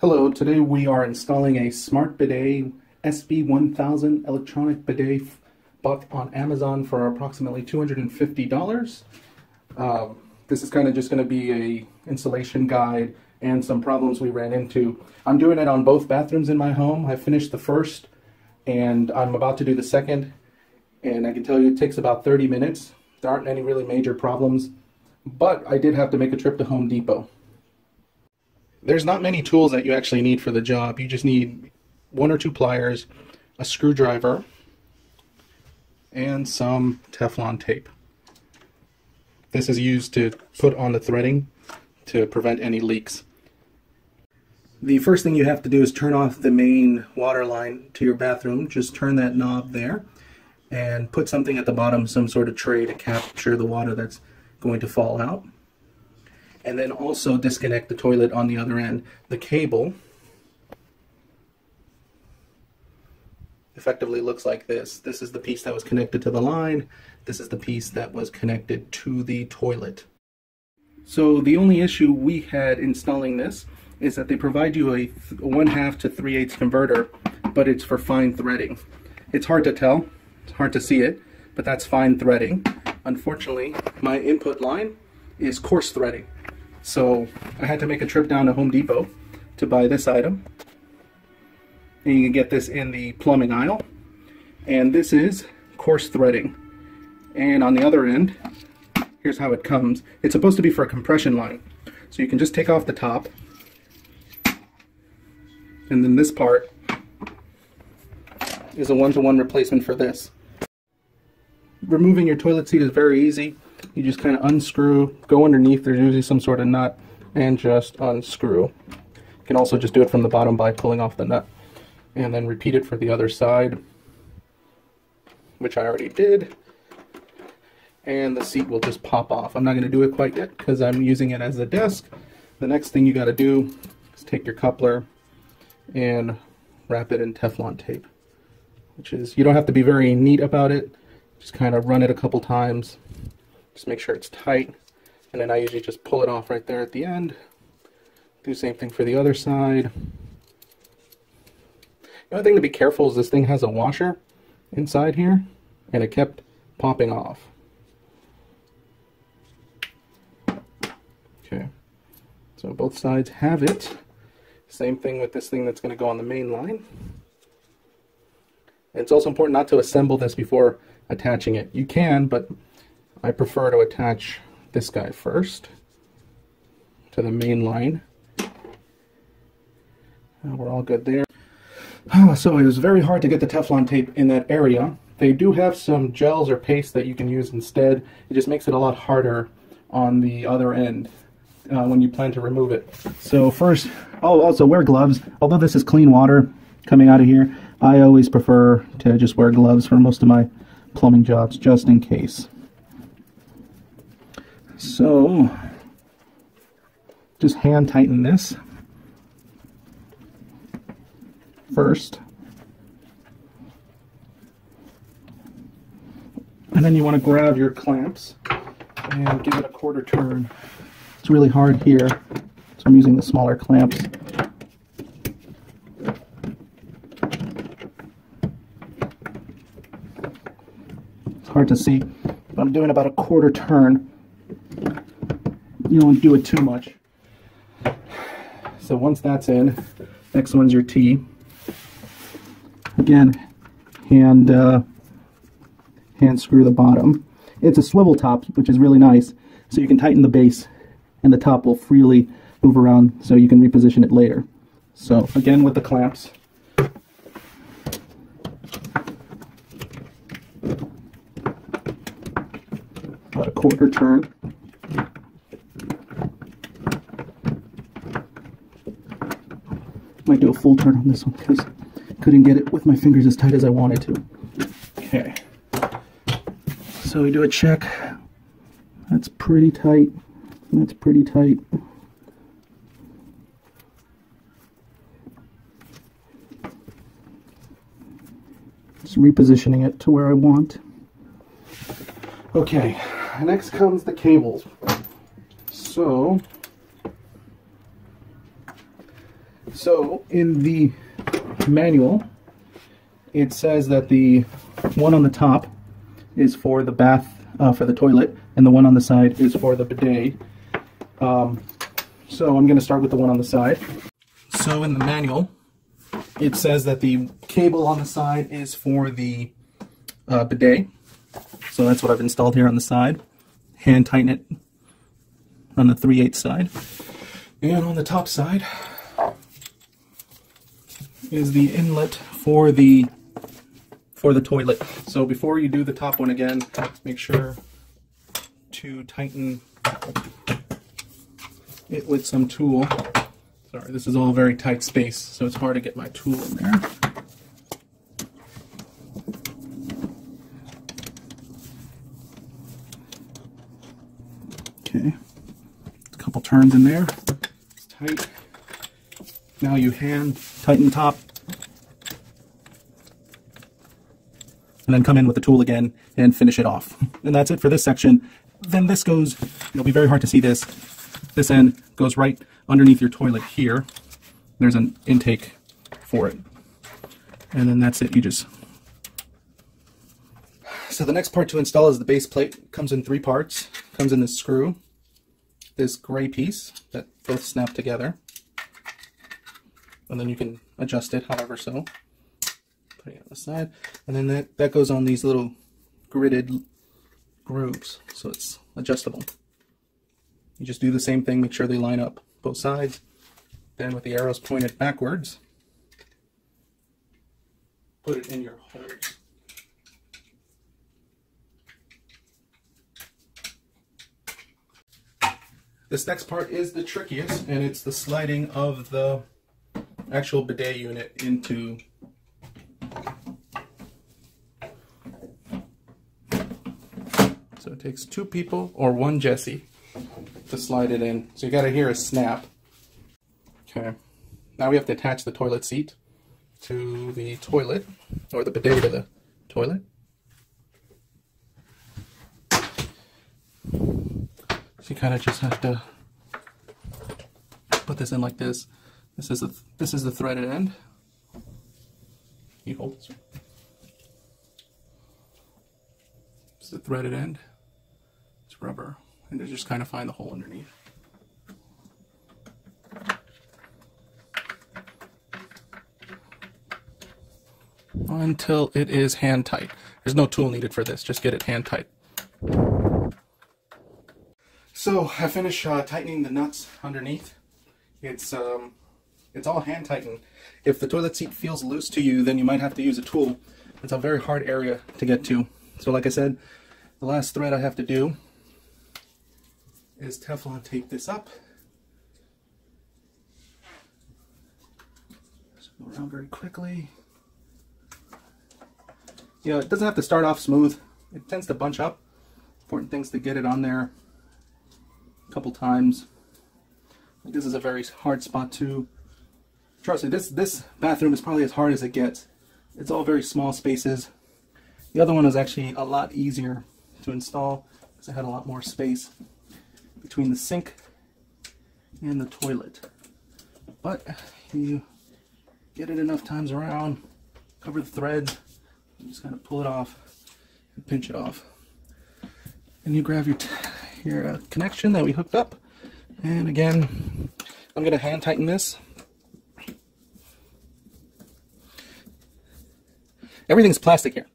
Hello, today we are installing a Smart Bidet SB-1000 electronic bidet bought on Amazon for approximately $250. This is kind of just going to be a installation guide and some problems we ran into. I'm doing it on both bathrooms in my home. I finished the first and I'm about to do the second, and I can tell you it takes about 30 minutes. There aren't any really major problems, but I did have to make a trip to Home Depot. There's not many tools that you actually need for the job. You just need one or two pliers, a screwdriver, and some Teflon tape. This is used to put on the threading to prevent any leaks. The first thing you have to do is turn off the main water line to your bathroom. Just turn that knob there and put something at the bottom, some sort of tray to capture the water that's going to fall out. And then also disconnect the toilet on the other end. The cable effectively looks like this. This is the piece that was connected to the line. This is the piece that was connected to the toilet. So the only issue we had installing this is that they provide you a 1/2 to 3/8 converter, but it's for fine threading. It's hard to tell, it's hard to see it, but that's fine threading. Unfortunately, my input line is coarse threading. So I had to make a trip down to Home Depot to buy this item. And you can get this in the plumbing aisle. And this is coarse threading. And on the other end, here's how it comes. It's supposed to be for a compression line. So you can just take off the top. And then this part is a one-to-one replacement for this. Removing your toilet seat is very easy. You just kind of unscrew, go underneath, there's usually some sort of nut, and just unscrew. You can also just do it from the bottom by pulling off the nut. And then repeat it for the other side, which I already did. And the seat will just pop off. I'm not going to do it quite yet because I'm using it as a desk. The next thing you got to do is take your coupler and wrap it in Teflon tape. Which is, you don't have to be very neat about it. Just kind of run it a couple times. Just make sure it's tight, and then I usually just pull it off right there at the end. Do the same thing for the other side. The only thing to be careful is this thing has a washer inside here, and it kept popping off. Okay, so both sides have it. Same thing with this thing that's going to go on the main line. And it's also important not to assemble this before attaching it. You can, but I prefer to attach this guy first to the main line. We're all good there. So it was very hard to get the Teflon tape in that area. They do have some gels or paste that you can use instead. It just makes it a lot harder on the other end when you plan to remove it. So first, also wear gloves. Although this is clean water coming out of here, I always prefer to just wear gloves for most of my plumbing jobs, just in case. So, just hand tighten this first, and then you want to grab your clamps and give it a quarter turn. It's really hard here, so I'm using the smaller clamps. It's hard to see, but I'm doing about a quarter turn. You don't do it too much. So once that's in, next one's your T. Again, hand screw the bottom. It's a swivel top, which is really nice. So you can tighten the base, and the top will freely move around, so you can reposition it later. So again with the clamps. About a quarter turn. Might do a full turn on this one because I couldn't get it with my fingers as tight as I wanted to. Okay, so we do a check. That's pretty tight. That's pretty tight. Just repositioning it to where I want. Okay, next comes the cables. So So in the manual, it says that the one on the top is for the bath, for the toilet, and the one on the side is for the bidet. So I'm going to start with the one on the side. So in the manual, it says that the cable on the side is for the bidet. So that's what I've installed here on the side. Hand tighten it on the 3/8 side. And on the top side is the inlet for the toilet. So before you do the top one again, make sure to tighten it with some tool. Sorry, this is all very tight space, so it's hard to get my tool in there. Okay, a couple turns in there. It's tight. Now you hand tighten top, and then come in with the tool again and finish it off. And that's it for this section. Then this goes, it'll be very hard to see this. This end goes right underneath your toilet here. There's an intake for it. And then that's it, you just... So the next part to install is the base plate. It comes in 3 parts. It comes in this screw, this gray piece that both snap together. And then you can adjust it however so. Put it on the side. And then that goes on these little gridded grooves. So it's adjustable. You just do the same thing, make sure they line up both sides. Then with the arrows pointed backwards, put it in your hole. This next part is the trickiest, and it's the sliding of the actual bidet unit into . So it takes 2 people or 1 Jesse to slide it in. So you gotta hear a snap. Okay. Now we have to attach the toilet seat to the toilet, or the bidet to the toilet. So you kind of just have to put this in like this. This is the threaded end. You hold this. It's the threaded end. It's rubber. And just kind of find the hole underneath. Until it is hand tight. There's no tool needed for this, just get it hand tight. So I finished tightening the nuts underneath. It's all hand tightened. If the toilet seat feels loose to you, then you might have to use a tool. It's a very hard area to get to. So like I said, the last thread I have to do is Teflon tape this up. So go around very quickly. You know, it doesn't have to start off smooth. It tends to bunch up. Important things to get it on there a couple times. This is a very hard spot too. Trust me, this bathroom is probably as hard as it gets. It's all very small spaces. The other one is actually a lot easier to install because it had a lot more space between the sink and the toilet. But you get it enough times around, cover the threads, and just kind of pull it off and pinch it off. And you grab your connection that we hooked up. And again, I'm going to hand tighten this. Everything's plastic here.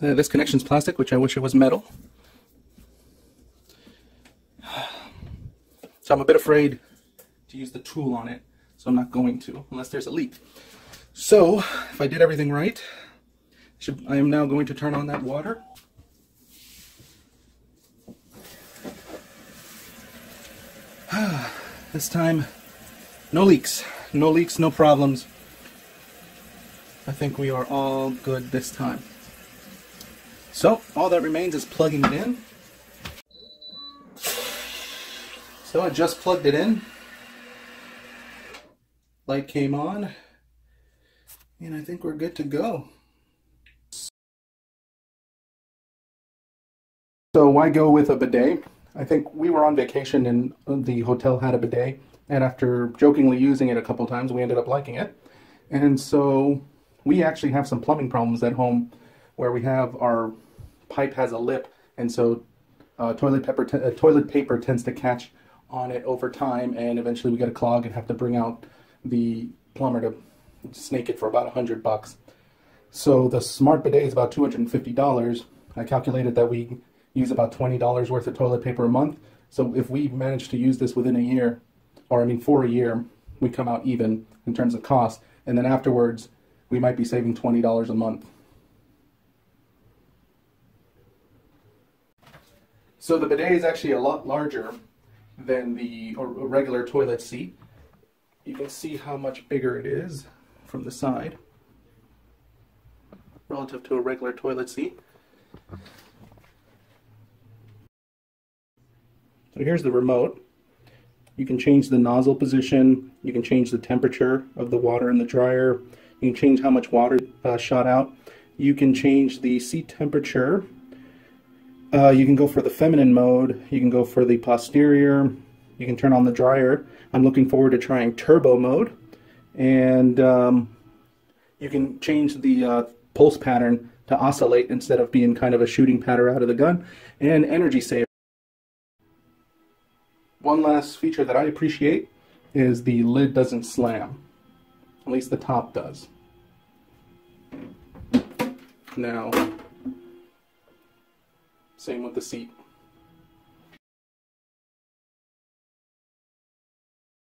This connection's plastic, which I wish it was metal. So I'm a bit afraid to use the tool on it, so I'm not going to, unless there's a leak. So, if I did everything right, I am now going to turn on that water. This time, no leaks. No leaks, no problems. I think we are all good this time. So, all that remains is plugging it in. So I just plugged it in, light came on, and I think we're good to go. So why go with a bidet? I think we were on vacation and the hotel had a bidet, And after jokingly using it a couple times, we ended up liking it. And so we actually have some plumbing problems at home where we have our pipe has a lip, and so toilet paper tends to catch on it over time, and eventually we get a clog and have to bring out the plumber to snake it for about $100. So the Smart Bidet is about $250. I calculated that we use about $20 worth of toilet paper a month. So if we manage to use this within a year, or I mean for a year, we come out even in terms of cost. And then afterwards, we might be saving $20 a month. So the bidet is actually a lot larger than the regular toilet seat. You can see how much bigger it is from the side relative to a regular toilet seat. So here's the remote. You can change the nozzle position, you can change the temperature of the water in the dryer, you can change how much water shot out, you can change the seat temperature, you can go for the feminine mode, you can go for the posterior, you can turn on the dryer. I'm looking forward to trying turbo mode, and you can change the pulse pattern to oscillate instead of being kind of a shooting pattern out of the gun, and energy saver. One last feature that I appreciate is the lid doesn't slam, at least the top does. Now, same with the seat.